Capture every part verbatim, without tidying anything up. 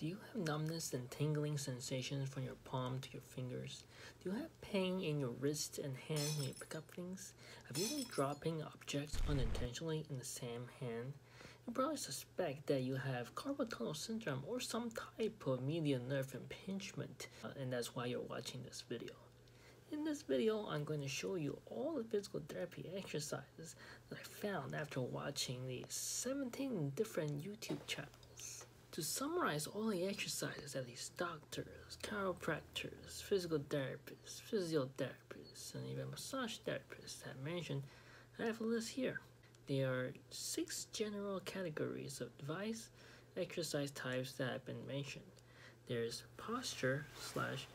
Do you have numbness and tingling sensations from your palm to your fingers? Do you have pain in your wrists and hands when you pick up things? Have you been dropping objects unintentionally in the same hand? You probably suspect that you have carpal tunnel syndrome or some type of median nerve impingement, uh, and that's why you're watching this video. In this video, I'm going to show you all the physical therapy exercises that I found after watching the seventeen different YouTube channels. To summarize all the exercises that these doctors, chiropractors, physical therapists, physiotherapists, and even massage therapists have mentioned, I have a list here. There are six general categories of advice, exercise types that have been mentioned. There's posture slash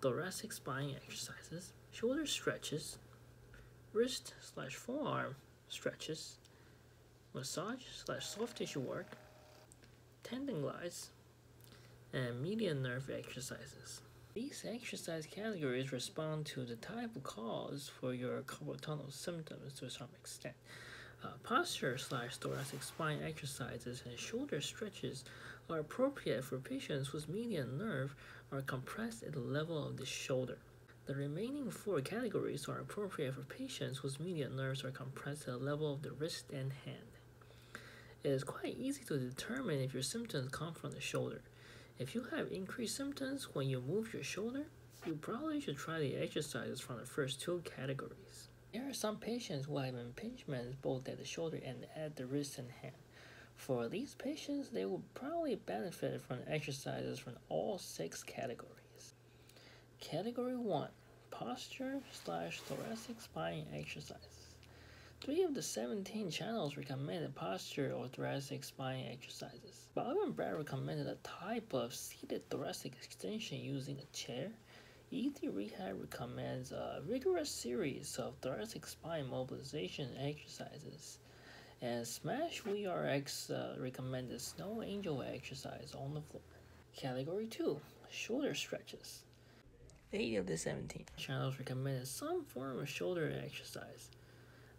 thoracic spine exercises, shoulder stretches, wrist slash forearm stretches, massage slash soft tissue work, tendon glides, and median nerve exercises. These exercise categories respond to the type of cause for your carpal tunnel symptoms to some extent. Uh, posture slash thoracic spine exercises and shoulder stretches are appropriate for patients whose median nerve are compressed at the level of the shoulder. The remaining four categories are appropriate for patients whose median nerves are compressed at the level of the wrist and hand. It is quite easy to determine if your symptoms come from the shoulder. If you have increased symptoms when you move your shoulder, you probably should try the exercises from the first two categories. There are some patients who have impingements both at the shoulder and at the wrist and hand. For these patients, they will probably benefit from exercises from all six categories. Category one, posture slash thoracic spine exercises. Three of the seventeen channels recommended posture or thoracic spine exercises. Bob and Brad recommended a type of seated thoracic extension using a chair. E three Rehab recommends a rigorous series of thoracic spine mobilization exercises, and Smash V R X uh, recommended snow angel exercise on the floor. Category two, shoulder stretches. Eight of the seventeen channels recommended some form of shoulder exercise.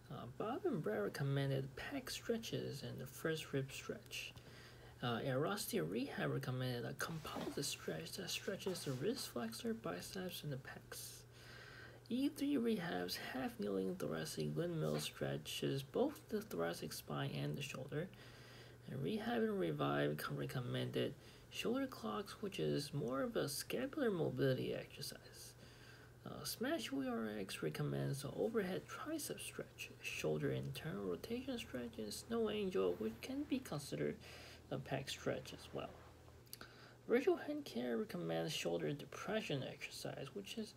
Uh, Bob and Brad recommended pec stretches and the first rib stretch. Uh, Airrosti Rehab recommended a composite stretch that stretches the wrist flexor, biceps, and the pecs. E three Rehab's half-kneeling thoracic windmill stretches both the thoracic spine and the shoulder. And Rehab and Revive recommended shoulder clocks, which is more of a scapular mobility exercise. Uh, Smash V R X recommends an overhead tricep stretch, shoulder internal rotation stretch, and snow angel, which can be considered a pec stretch as well. Virtual Hand Care recommends shoulder depression exercise, which is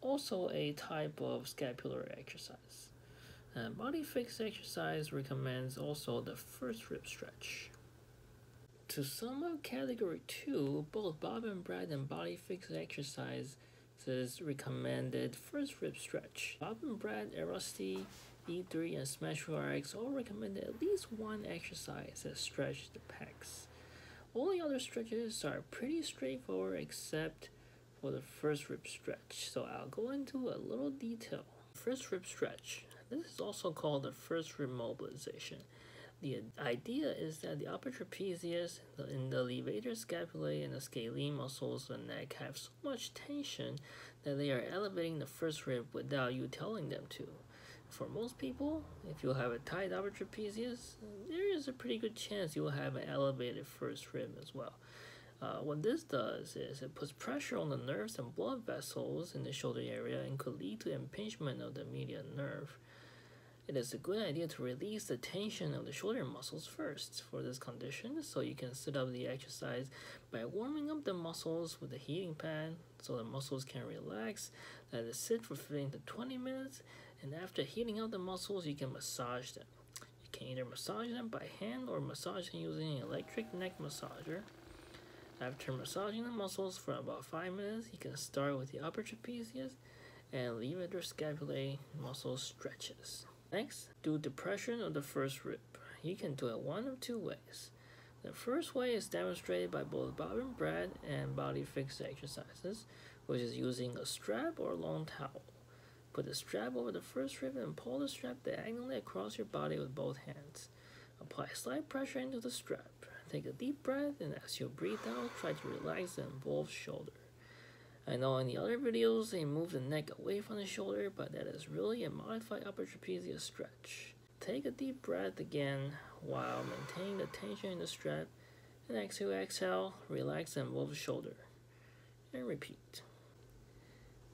also a type of scapular exercise. And Body Fix Exercise recommends also the first rib stretch. To sum up category two, both Bob and Brad and Body Fix Exercises recommended first rib stretch. Bob and Brad, Airrosti, E three, and Smash V R X all recommended at least one exercise that stretches the pecs. All the other stretches are pretty straightforward except for the first rib stretch, so I'll go into a little detail. First rib stretch. This is also called the first rib mobilization. The idea is that the upper trapezius and the levator scapulae and the scalene muscles of the neck have so much tension that they are elevating the first rib without you telling them to. For most people, if you have a tight upper trapezius, there is a pretty good chance you will have an elevated first rib as well. Uh, what this does is it puts pressure on the nerves and blood vessels in the shoulder area and could lead to impingement of the median nerve. It is a good idea to release the tension of the shoulder muscles first for this condition, so you can set up the exercise by warming up the muscles with a heating pad so the muscles can relax. Let it sit for fifteen to twenty minutes, and after heating up the muscles, you can massage them. You can either massage them by hand or massage them using an electric neck massager. After massaging the muscles for about five minutes, you can start with the upper trapezius and levator scapulae muscle stretches. Next, do depression of the first rib. You can do it one of two ways. The first way is demonstrated by both Bob and Brad and Body Fix Exercises, which is using a strap or a long towel. Put the strap over the first rib and pull the strap diagonally across your body with both hands. Apply slight pressure into the strap. Take a deep breath, and as you breathe out, try to relax the involved shoulder. I know in the other videos they move the neck away from the shoulder, but that is really a modified upper trapezius stretch. Take a deep breath again while maintaining the tension in the strap, and as you exhale, relax the involved shoulder. And repeat.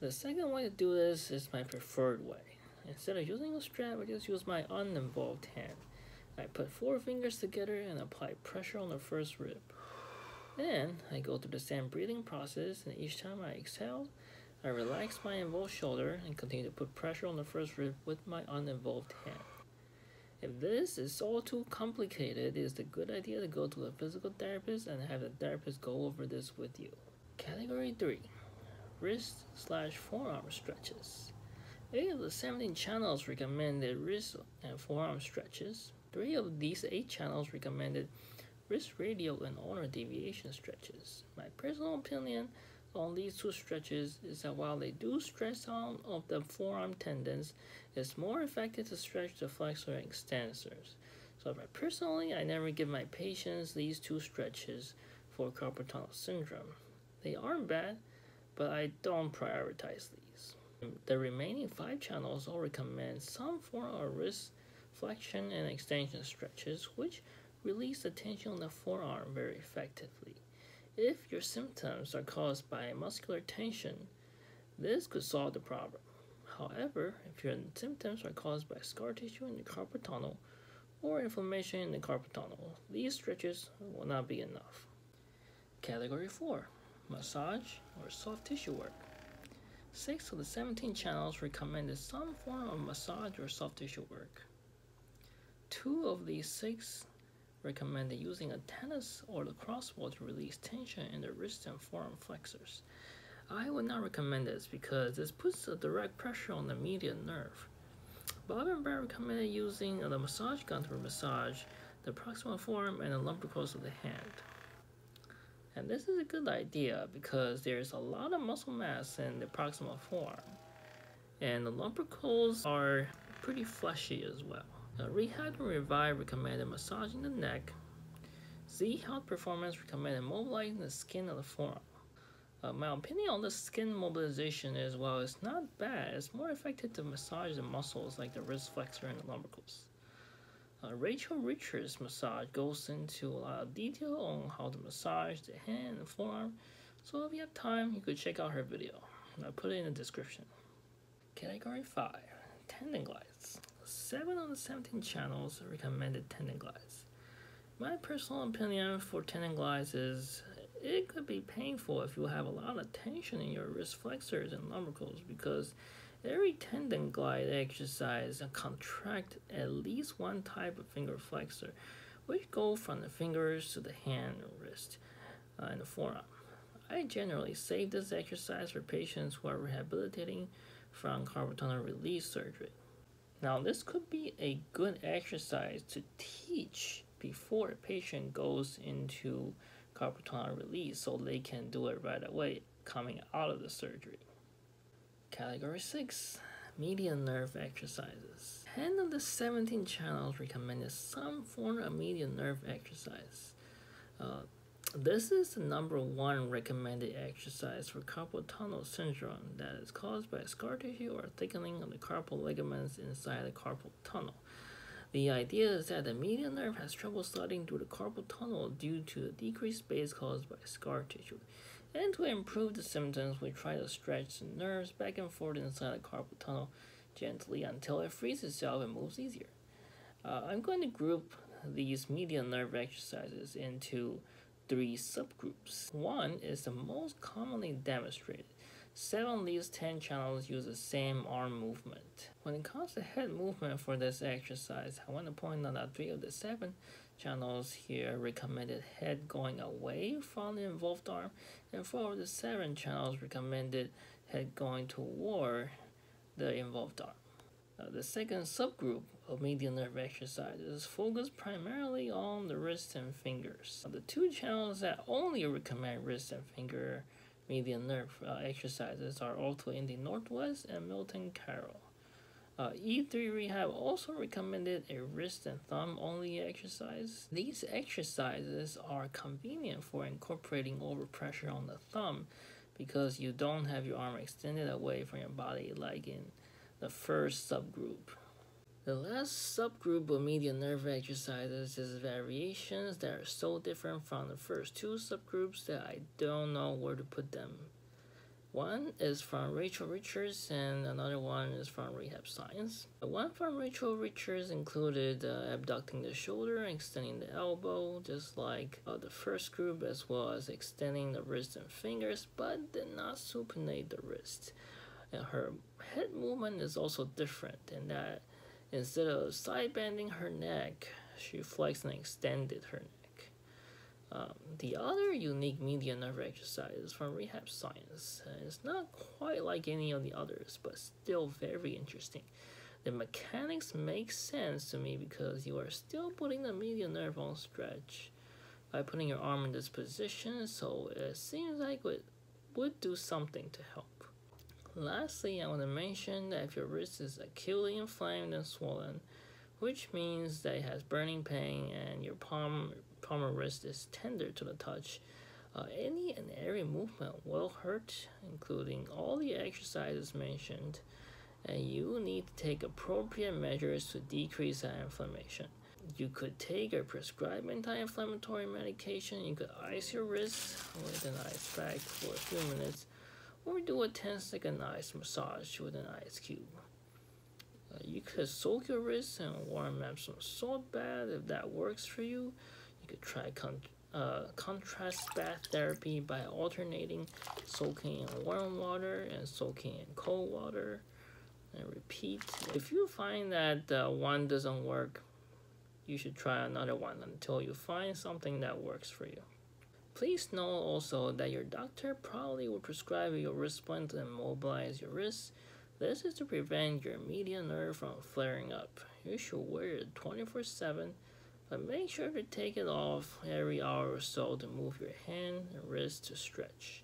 The second way to do this is my preferred way. Instead of using a strap, I just use my uninvolved hand. I put four fingers together and apply pressure on the first rib. Then, I go through the same breathing process, and each time I exhale, I relax my involved shoulder and continue to put pressure on the first rib with my uninvolved hand. If this is all too complicated, it is a good idea to go to a physical therapist and have the therapist go over this with you. Category three. Wrist slash forearm stretches. Eight of the seventeen channels recommended wrist and forearm stretches. Three of these eight channels recommended wrist radial and ulnar deviation stretches. My personal opinion on these two stretches is that while they do stress out of the forearm tendons, it's more effective to stretch the flexor and extensors. So personally, I never give my patients these two stretches for carpal tunnel syndrome. They aren't bad, but I don't prioritize these. The remaining five channels all recommend some form of wrist flexion and extension stretches, which release the tension on the forearm very effectively. If your symptoms are caused by muscular tension, this could solve the problem. However, if your symptoms are caused by scar tissue in the carpal tunnel or inflammation in the carpal tunnel, these stretches will not be enough. Category four, massage or soft tissue work. Six of the seventeen channels recommended some form of massage or soft tissue work. Two of these six recommended using a tennis or the crossball to release tension in the wrist and forearm flexors. I would not recommend this because this puts a direct pressure on the median nerve. Bob and Brad recommended using the massage gun to massage the proximal forearm and the lumbar cross of the hand. And this is a good idea because there is a lot of muscle mass in the proximal forearm, and the lumbar cones are pretty fleshy as well. Now, Rehab and Revive recommended massaging the neck. Z-Health Performance recommended mobilizing the skin of the forearm. Uh, my opinion on the skin mobilization is, while it's not bad, it's more effective to massage the muscles like the wrist flexor and the lumbricals. Uh, Rachel Richards Massage goes into a lot of detail on how to massage the hand and forearm, so if you have time, you could check out her video. I'll put it in the description. Category five. Tendon glides. seven of the seventeen channels recommended tendon glides. My personal opinion for tendon glides is it could be painful if you have a lot of tension in your wrist flexors and lumbricals, because every tendon glide exercise contracts at least one type of finger flexor, which go from the fingers to the hand and wrist uh, and the forearm. I generally save this exercise for patients who are rehabilitating from carpal tunnel release surgery. Now, this could be a good exercise to teach before a patient goes into carpal tunnel release, so they can do it right away coming out of the surgery. Category six, median nerve exercises. ten of the seventeen channels recommended some form of median nerve exercise. Uh, this is the number one recommended exercise for carpal tunnel syndrome that is caused by scar tissue or thickening of the carpal ligaments inside the carpal tunnel. The idea is that the median nerve has trouble sliding through the carpal tunnel due to the decreased space caused by scar tissue. And to improve the symptoms, we try to stretch the nerves back and forth inside the carpal tunnel gently until it frees itself and moves easier. Uh, I'm going to group these median nerve exercises into three subgroups. One is the most commonly demonstrated. Seven of these ten channels use the same arm movement. When it comes to head movement for this exercise, I want to point out that three of the seven channels here recommended head going away from the involved arm, and four of the seven channels recommended head going toward the involved arm. Now, the second subgroup of median nerve exercises focus primarily on the wrist and fingers. Now, the two channels that only recommend wrist and finger median nerve uh, exercises are OrthoIndy Northwest and Milton Carroll. Uh, E three Rehab also recommended a wrist and thumb only exercise. These exercises are convenient for incorporating overpressure on the thumb because you don't have your arm extended away from your body like in the first subgroup. The last subgroup of median nerve exercises is variations that are so different from the first two subgroups that I don't know where to put them. One is from Rachel Richards and another one is from Rehab Science. The one from Rachel Richards included uh, abducting the shoulder, extending the elbow, just like uh, the first group, as well as extending the wrist and fingers, but did not supinate the wrist. And her head movement is also different in that instead of side bending her neck, she flexed and extended her neck. Um, the other unique median nerve exercise is from Rehab Science. Uh, it's not quite like any of the others, but still very interesting. The mechanics make sense to me because you are still putting the median nerve on stretch by putting your arm in this position, so it seems like it would do something to help. Lastly, I want to mention that if your wrist is acutely inflamed and swollen, which means that it has burning pain and your palm palm or wrist is tender to the touch, uh, any and every movement will hurt, including all the exercises mentioned, and you need to take appropriate measures to decrease that inflammation. You could take a prescribed anti-inflammatory medication, you could ice your wrist with an ice pack for a few minutes, or do a ten second ice massage with an ice cube. Uh, you could soak your wrist and warm up some salt bath if that works for you. You could try con uh, contrast bath therapy by alternating soaking in warm water and soaking in cold water, and repeat. If you find that uh, one doesn't work, you should try another one until you find something that works for you. Please know also that your doctor probably will prescribe your wristband to immobilize your wrist. This is to prevent your median nerve from flaring up. You should wear it twenty-four seven. But make sure to take it off every hour or so to move your hand and wrist to stretch.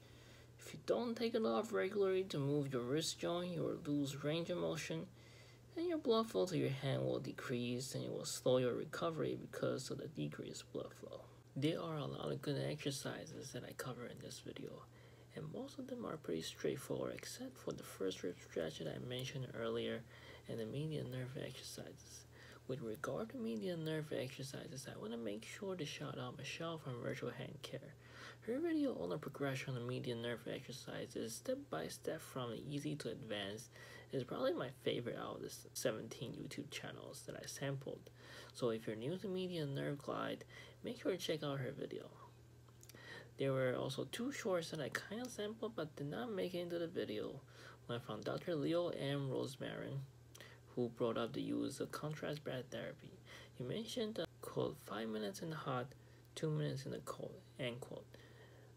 If you don't take it off regularly to move your wrist joint, you will lose range of motion and your blood flow to your hand will decrease and it will slow your recovery because of the decreased blood flow. There are a lot of good exercises that I cover in this video, and most of them are pretty straightforward except for the first rib stretch that I mentioned earlier and the median nerve exercises. With regard to median nerve exercises, I want to make sure to shout out Michelle from Virtual Hand Care. Her video on the progression of median nerve exercises, step by step from easy to advanced, is probably my favorite out of the seventeen YouTube channels that I sampled. So if you're new to median nerve glide, make sure to check out her video. There were also two shorts that I kind of sampled but did not make it into the video. One from Doctor Leo M. Rozmaryn, who brought up the use of contrast bath therapy. He mentioned, uh, quote, five minutes in the hot, two minutes in the cold, end quote.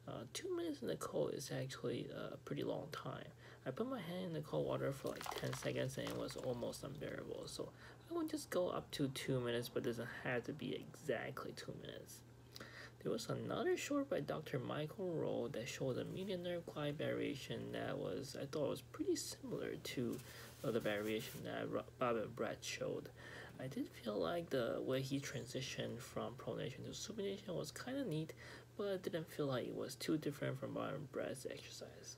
Uh, two minutes in the cold is actually a pretty long time. I put my hand in the cold water for like ten seconds and it was almost unbearable. So I would just go up to two minutes, but it doesn't have to be exactly two minutes. There was another short by Doctor Michael Rowe that showed a median nerve glide variation that was, I thought was pretty similar to uh, the variation that Bob and Brad showed. I did feel like the way he transitioned from pronation to supination was kind of neat, but it didn't feel like it was too different from Bob and Brad's exercise.